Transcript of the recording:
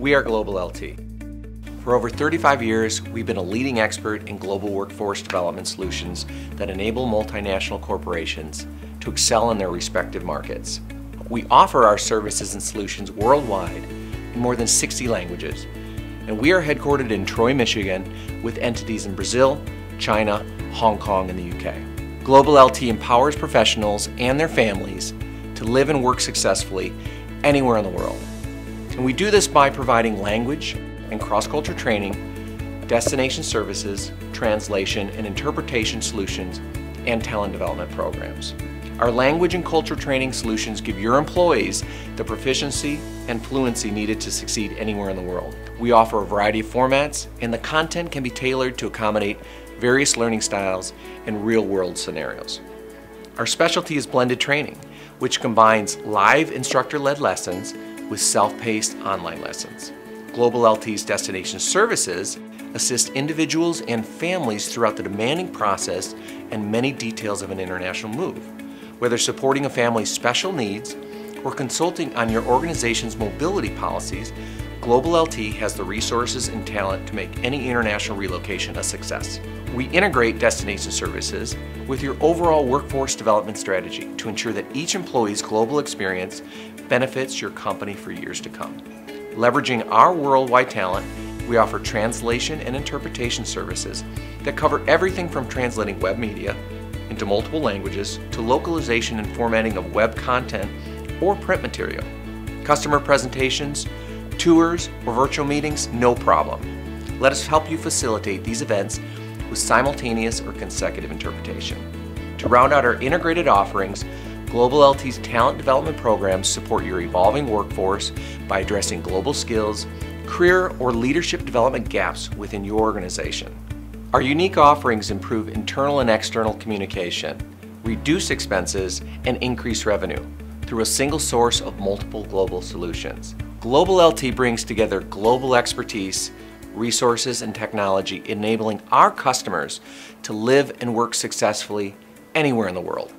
We are Global LT. For over 35 years, we've been a leading expert in global workforce development solutions that enable multinational corporations to excel in their respective markets. We offer our services and solutions worldwide in more than 60 languages, and we are headquartered in Troy, Michigan, with entities in Brazil, China, Hong Kong, and the UK. Global LT empowers professionals and their families to live and work successfully anywhere in the world. And we do this by providing language and cross-culture training, destination services, translation and interpretation solutions, and talent development programs. Our language and culture training solutions give your employees the proficiency and fluency needed to succeed anywhere in the world. We offer a variety of formats, and the content can be tailored to accommodate various learning styles and real-world scenarios. Our specialty is blended training, which combines live instructor-led lessons with self-paced online lessons. Global LT's destination services assist individuals and families throughout the demanding process and many details of an international move. Whether supporting a family's special needs or consulting on your organization's mobility policies, Global LT has the resources and talent to make any international relocation a success. We integrate destination services with your overall workforce development strategy to ensure that each employee's global experience benefits your company for years to come. Leveraging our worldwide talent, we offer translation and interpretation services that cover everything from translating web media into multiple languages to localization and formatting of web content or print material. Customer presentations, tours, or virtual meetings, no problem. Let us help you facilitate these events with simultaneous or consecutive interpretation. To round out our integrated offerings, Global LT's talent development programs support your evolving workforce by addressing global skills, career, or leadership development gaps within your organization. Our unique offerings improve internal and external communication, reduce expenses, and increase revenue through a single source of multiple global solutions. Global LT brings together global expertise, resources, and technology, enabling our customers to live and work successfully anywhere in the world.